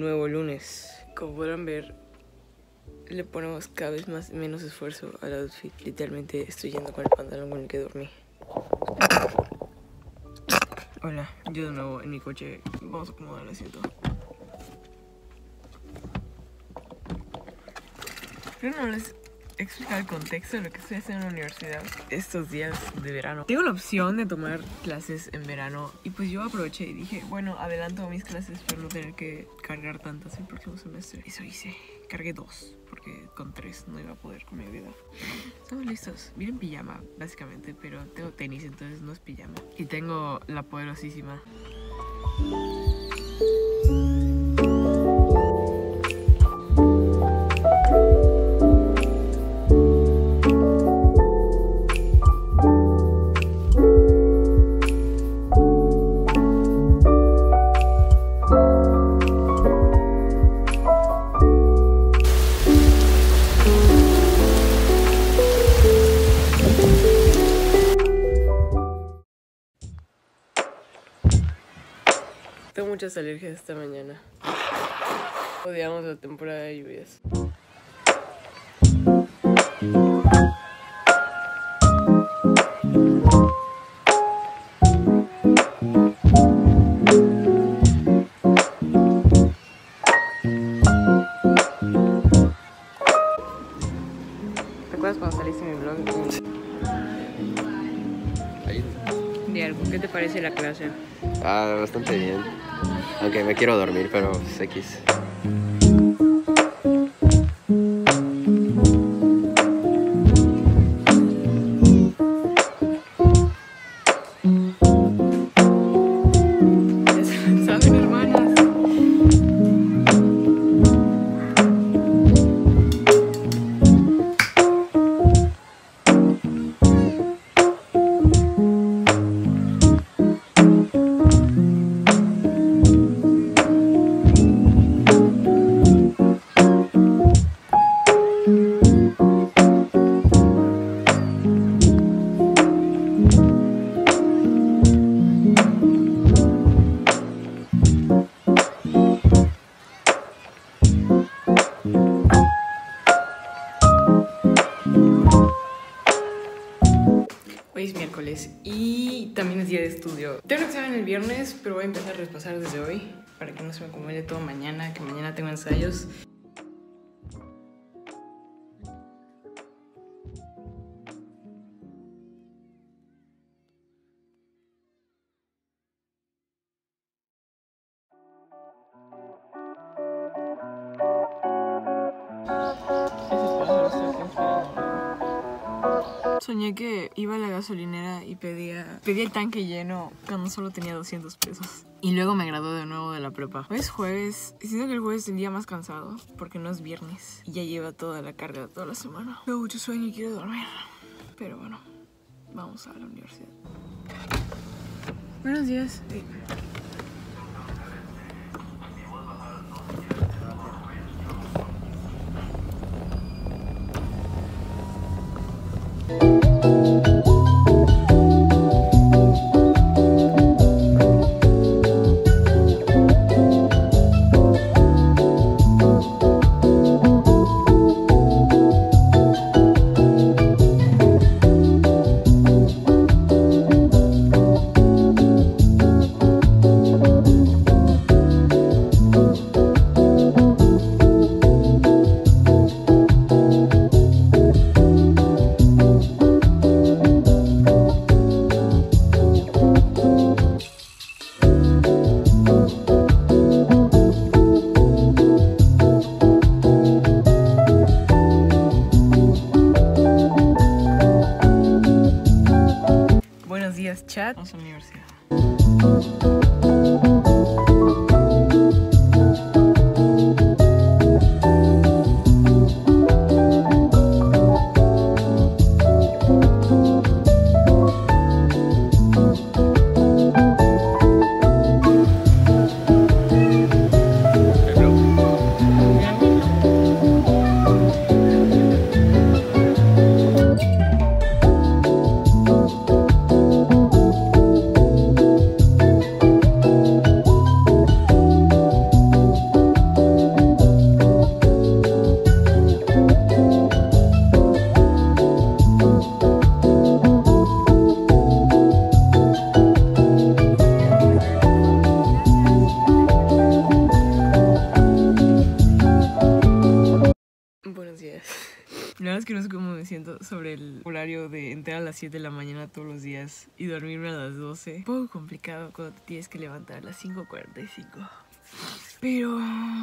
nuevo lunes. Como podrán ver, le ponemos cada vez más menos esfuerzo al outfit. Literalmente estoy yendo con el pantalón con el que dormí. Hola, yo de nuevo en mi coche. Vamos a acomodar el asiento. Creo que no les he explicado el contexto de lo que estoy haciendo en la universidad estos días de verano. Tengo la opción de tomar clases en verano y pues yo aproveché y dije, bueno, adelanto mis clases para no tener que cargar tantas el próximo semestre. Eso hice. Cargué 2 porque con 3 no iba a poder con mi vida. Estamos listos. Miren pijama, básicamente, pero tengo tenis, entonces no es pijama. Y tengo la poderosísima. Muchas alergias esta mañana. Odiamos la temporada de lluvias. ¿Te acuerdas cuando saliste en mi blog? De algo. ¿Qué te parece la clase? Ah, bastante bien. Aunque me quiero dormir, pero pues, X. Y también es día de estudio. Tengo un examen el viernes, pero voy a empezar a repasar desde hoy para que no se me acumule todo mañana, que mañana tengo ensayos. Soñé que iba a la gasolinera y pedía el tanque lleno cuando solo tenía 200 pesos. Y luego me gradué de nuevo de la prepa. Hoy es jueves, y siento que el jueves es el día más cansado porque no es viernes. Y ya lleva toda la carga de toda la semana. Tengo mucho sueño y quiero dormir. Pero bueno, vamos a la universidad. Buenos días. Sí. es que no sé cómo me siento sobre el horario de entrar a las 7 de la mañana todos los días y dormirme a las 12. Un poco complicado cuando te tienes que levantar a las 5:45. Pero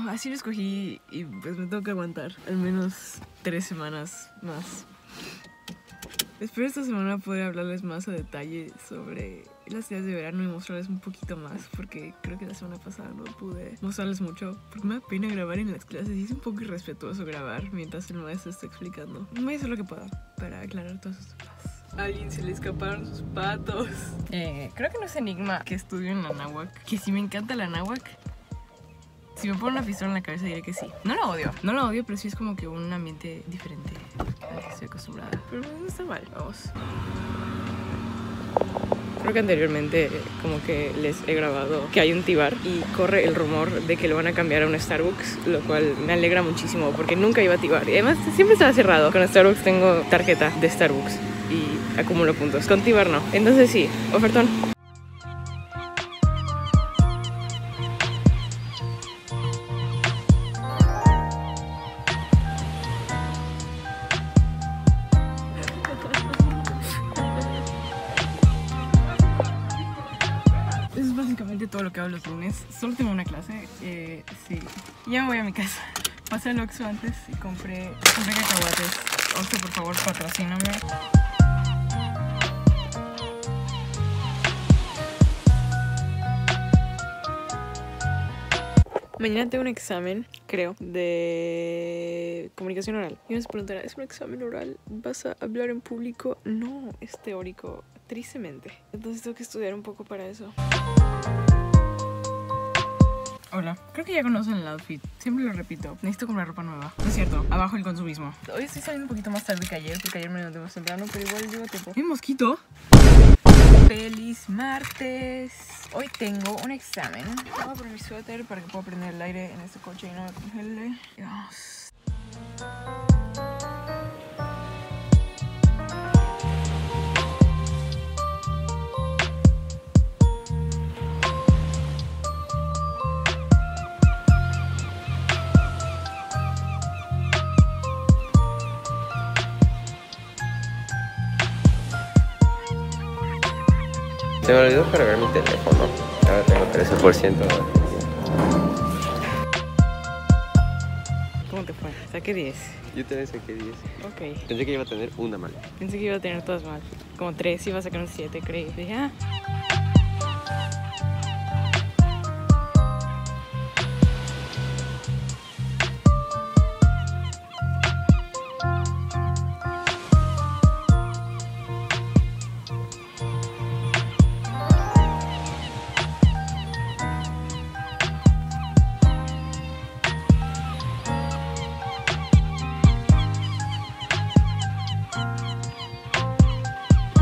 así lo escogí y pues me tengo que aguantar al menos 3 semanas más. Espero esta semana poder hablarles más a detalle sobre las ideas de verano y mostrarles un poquito más, porque creo que la semana pasada no pude mostrarles mucho porque me da pena grabar en las clases y es un poco irrespetuoso grabar mientras el maestro está explicando. Voy a hacer lo que pueda para aclarar todas sus dudas. A alguien se le escaparon sus patos. Creo que no es enigma que estudio en Anáhuac, que si me encanta el Anáhuac. Si me pone una pistola en la cabeza diré que sí. No lo odio, no lo odio, pero sí es como que un ambiente diferente al que estoy acostumbrada. Pero no está mal, vamos. Creo que anteriormente como que les he grabado que hay un tibar y corre el rumor de que lo van a cambiar a un Starbucks, lo cual me alegra muchísimo porque nunca iba a tibar. Y además siempre estaba cerrado. Con Starbucks tengo tarjeta de Starbucks y acumulo puntos. Con tibar no. Entonces sí, ofertón. Todo lo que hago los lunes, solo tengo una clase, sí. Ya me voy a mi casa. Pasé al Oxxo antes y compré cacahuates. Oxxo, por favor, patrocíname. Mañana tengo un examen, creo, de comunicación oral. Y me preguntará, ¿es un examen oral? ¿Vas a hablar en público? No, es teórico, tristemente. Entonces tengo que estudiar un poco para eso. Hola, creo que ya conocen el outfit, siempre lo repito, necesito comprar ropa nueva. No es cierto, abajo el consumismo. Hoy estoy saliendo un poquito más tarde que ayer, porque ayer me levanté más temprano, pero igual llevo tiempo. ¿Hay mosquito? Feliz martes. Hoy tengo un examen. Voy a poner mi suéter para que pueda prender el aire en este coche y no me congele. Dios. Se me olvidó cargar mi teléfono. Ahora tengo 13% de batería. ¿Cómo te fue? Saqué 10. Yo también saqué 10. Ok. Pensé que iba a tener una mal. Pensé que iba a tener todas mal. Como 3, iba a sacar un 7, creí. Dije, ah.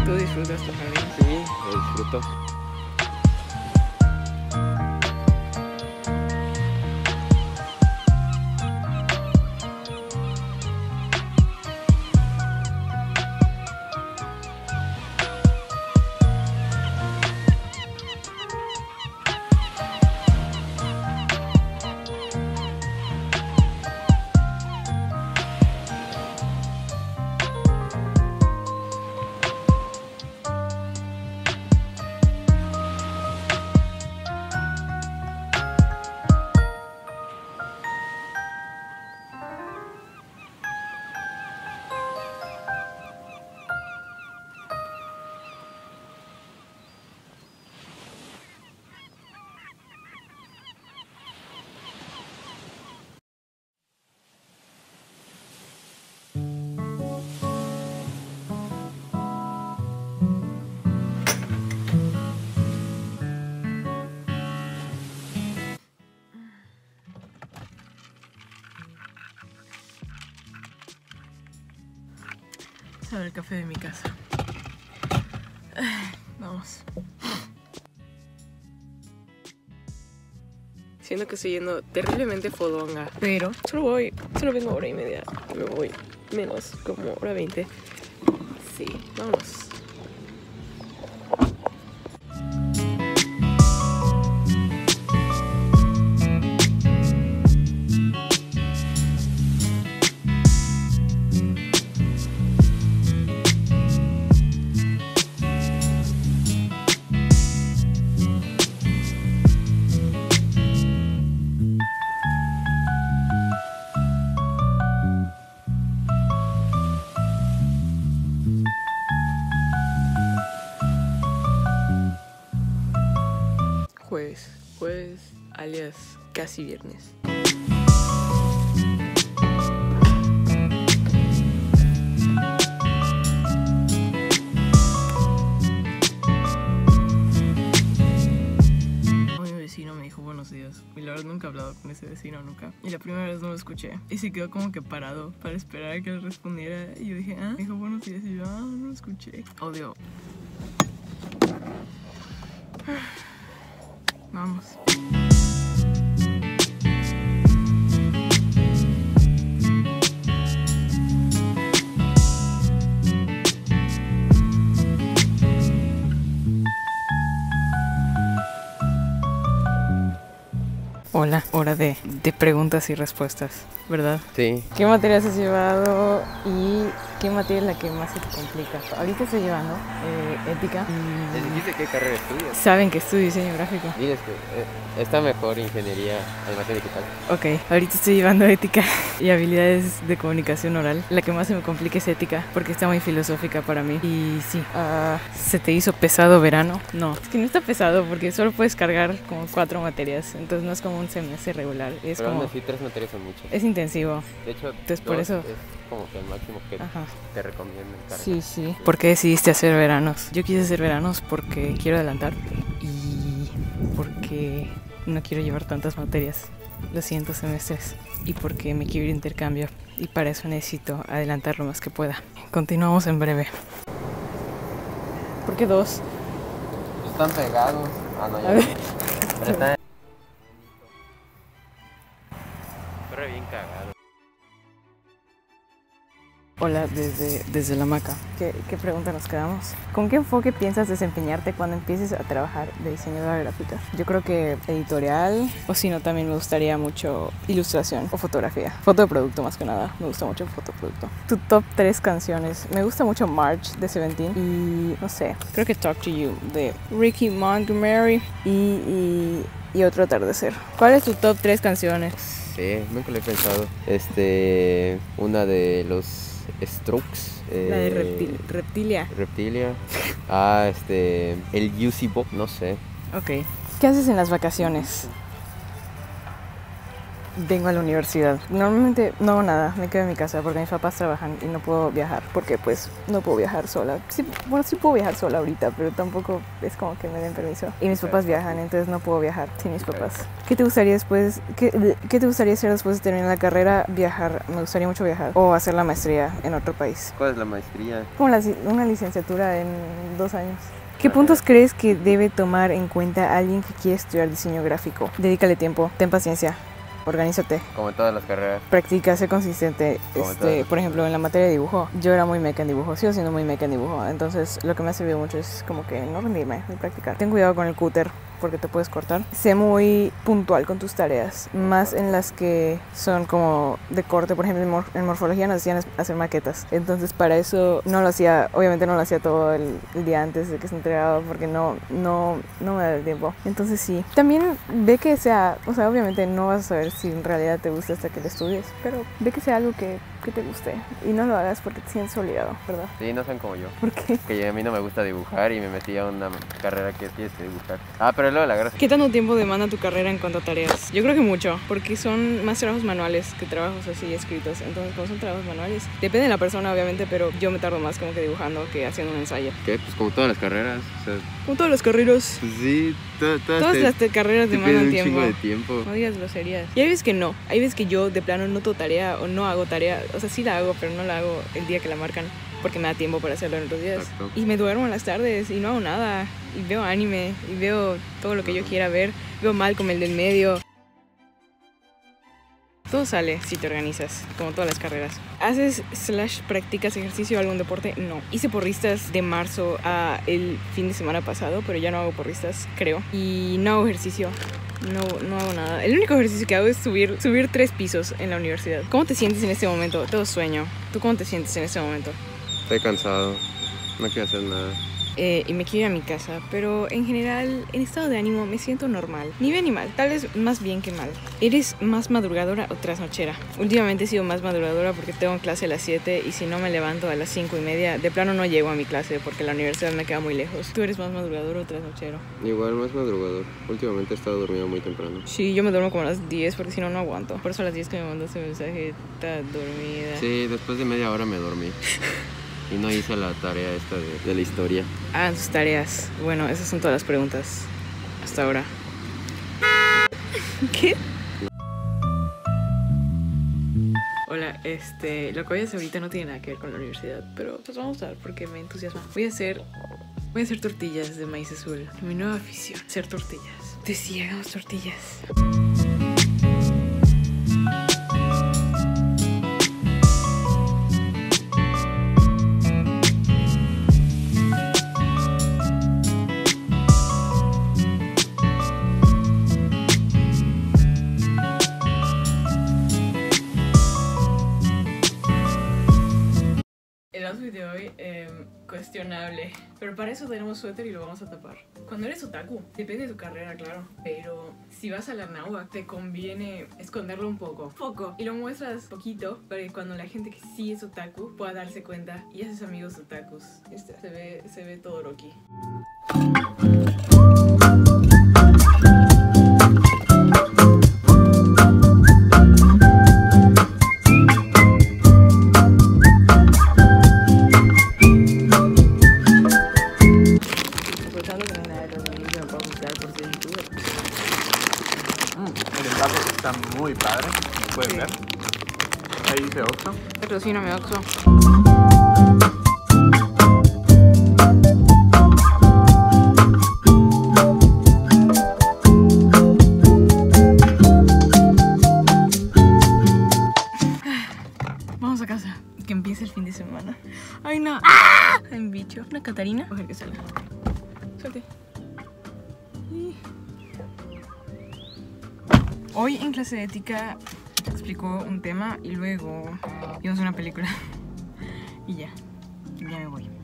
¿Tú disfrutas tu jardín? Sí, lo disfruto. A ver el café de mi casa. Vamos. Siento que estoy yendo terriblemente fodonga, pero solo vengo hora y media. Me voy menos, como hora 20. Sí, vamos. alias Casi Viernes. Y la verdad nunca he hablado con ese vecino, nunca. Y la primera vez no lo escuché. Y se quedó como que parado para esperar a que él respondiera. Y yo dije, ah, me dijo buenos días. Y yo, ah, no lo escuché. Odio. Vamos. Hola, hora de preguntas y respuestas, ¿verdad? Sí. ¿Qué materias has llevado y qué materia es la que más se te complica? Ahorita estoy llevando ética. ¿Les dijiste qué carrera estudias? Saben que estudio diseño gráfico. Diles que está mejor ingeniería animación digital. Ok, ahorita estoy llevando ética y habilidades de comunicación oral. La que más se me complica es ética porque está muy filosófica para mí. Y sí, ¿se te hizo pesado verano? No, es que no está pesado porque solo puedes cargar como 4 materias, entonces no es como un semestre regular. Es pero como... aún así 3 materias son mucho. Es intensivo. De hecho, entonces por eso... es como que el máximo que ajá. Te recomiendan cargar. Sí, sí. ¿Por qué decidiste hacer veranos? Yo quise hacer veranos porque quiero adelantar y porque no quiero llevar tantas materias los siguientes semestres y porque me quiero ir a intercambio y para eso necesito adelantar lo más que pueda. Continuamos en breve. ¿Por qué 2? Están pegados. Ah, no, ya. Pero están... pero bien cagado. Hola, desde la hamaca. ¿Qué pregunta nos quedamos? ¿Con qué enfoque piensas desempeñarte cuando empieces a trabajar de diseñadora gráfica? Yo creo que editorial, o si no también me gustaría mucho ilustración o fotografía. Foto de producto más que nada, me gusta mucho foto de producto. Tu top 3 canciones, me gusta mucho March de Seventeen y no sé, creo que Talk to You de Ricky Montgomery y Otro Atardecer. ¿Cuál es tu top 3 canciones? Sí, nunca lo he pensado. Una de los Strokes. La de Reptilia. El UC Bob, no sé. Ok. ¿Qué haces en las vacaciones? Vengo a la universidad. Normalmente no hago nada, me quedo en mi casa porque mis papás trabajan y no puedo viajar porque pues no puedo viajar sola. Sí, bueno, sí puedo viajar sola ahorita, pero tampoco es como que me den permiso. Y mis papás viajan, entonces no puedo viajar sin mis papás. ¿Qué te gustaría después? ¿Qué te gustaría hacer después de terminar la carrera? Viajar, me gustaría mucho viajar. O hacer la maestría en otro país. ¿Cuál es la maestría? Como una licenciatura en 2 años. ¿Qué puntos crees que debe tomar en cuenta alguien que quiere estudiar diseño gráfico? Dedícale tiempo, ten paciencia. Organízate. Como en todas las carreras. Practica, sé consistente. Por ejemplo, en la materia de dibujo, yo era muy meca en dibujo, sigo siendo muy meca en dibujo. Entonces, lo que me ha servido mucho es como que no rendirme y practicar. Ten cuidado con el cúter porque te puedes cortar. Sé muy puntual con tus tareas, más en las que son como de corte. Por ejemplo, en morfología nos hacían hacer maquetas. Entonces, para eso no lo hacía, obviamente no lo hacía todo el día antes de que se entregaba porque no me da el tiempo. Entonces, sí. También ve que sea, o sea, obviamente no vas a saber si en realidad te gusta hasta que te estudies, pero ve que sea algo que te guste y no lo hagas porque te sientes obligado, ¿verdad? Sí, no sean como yo. ¿Por qué? Que a mí no me gusta dibujar y me metí a una carrera que tienes que dibujar. Ah, pero luego la gracia. ¿Qué tanto tiempo demanda tu carrera en cuanto a tareas? Yo creo que mucho, porque son más trabajos manuales que trabajos así escritos. Entonces, como son trabajos manuales, depende de la persona, obviamente, pero yo me tardo más como que dibujando que haciendo un ensayo. ¿Qué? Pues como todas las carreras, o sea... como todos los carreros. Pues sí, todas las carreras demandan tiempo. Un chingo de tiempo. No digas groserías. Y hay veces que no, hay veces que yo de plano no toco tarea o no hago tarea. O sea, sí la hago, pero no la hago el día que la marcan porque me da tiempo para hacerlo en otros días. Exacto. Y me duermo en las tardes y no hago nada. Y veo anime, y veo todo lo que yo quiera ver. Veo mal como el del medio. Todo sale si te organizas, como todas las carreras. ¿Haces / practicas ejercicio o algún deporte? No. Hice porristas de marzo a el fin de semana pasado, pero ya no hago porristas, creo. Y no hago ejercicio. No hago nada. El único ejercicio que hago es subir 3 pisos en la universidad. ¿Cómo te sientes en este momento? Todo sueño. ¿Tú cómo te sientes en este momento? Estoy cansado. No quiero hacer nada. y me quiero ir a mi casa, pero en general en estado de ánimo me siento normal, ni bien ni mal, tal vez más bien que mal. ¿Eres más madrugadora o trasnochera? Últimamente he sido más madrugadora porque tengo clase a las 7 y si no me levanto a las 5:30 de plano no llego a mi clase porque la universidad me queda muy lejos. ¿Tú eres más madrugador o trasnochero? Igual más madrugador, últimamente he estado dormido muy temprano. Sí, yo me duermo como a las 10 porque si no, no aguanto. Por eso a las 10 que me mandaste el mensaje, está dormida. Sí, después de media hora me dormí. Y no hice la tarea esta de la historia. Ah, sus tareas. Bueno, esas son todas las preguntas. Hasta ahora. ¿Qué? Hola, lo que voy a hacer ahorita no tiene nada que ver con la universidad, pero pues vamos a ver porque me entusiasma. Voy a hacer tortillas de maíz azul. Mi nueva afición, hacer tortillas. Entonces sí, hagamos tortillas. El outfit de hoy, cuestionable. Pero para eso tenemos suéter y lo vamos a tapar. Cuando eres otaku, depende de tu carrera, claro. Pero si vas a la Anáhuac, te conviene esconderlo un poco. Y lo muestras poquito para que cuando la gente que sí es otaku pueda darse cuenta y haces amigos otakus. Se ve todo Rocky. Está muy padre, pueden ver. Ahí dice Oxxo. Patrocíname Oxxo. Vamos a casa, que empiece el fin de semana. Ay no, hay un bicho, una Catarina. Ojalá que salga. Suelte. Hoy en clase de ética explicó un tema y luego vimos una película y ya me voy.